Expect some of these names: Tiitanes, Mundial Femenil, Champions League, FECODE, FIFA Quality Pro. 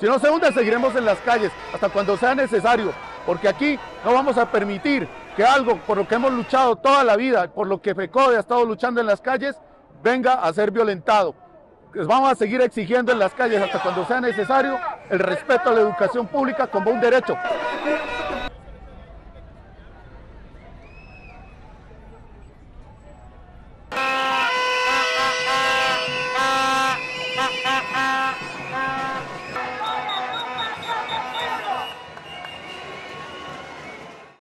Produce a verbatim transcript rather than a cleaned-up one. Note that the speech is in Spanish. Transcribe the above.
Si no se hunde, seguiremos en las calles hasta cuando sea necesario, porque aquí no vamos a permitir que algo por lo que hemos luchado toda la vida, por lo que FECODE ha estado luchando en las calles, venga a ser violentado. Les vamos a seguir exigiendo en las calles hasta cuando sea necesario el respeto a la educación pública como un derecho.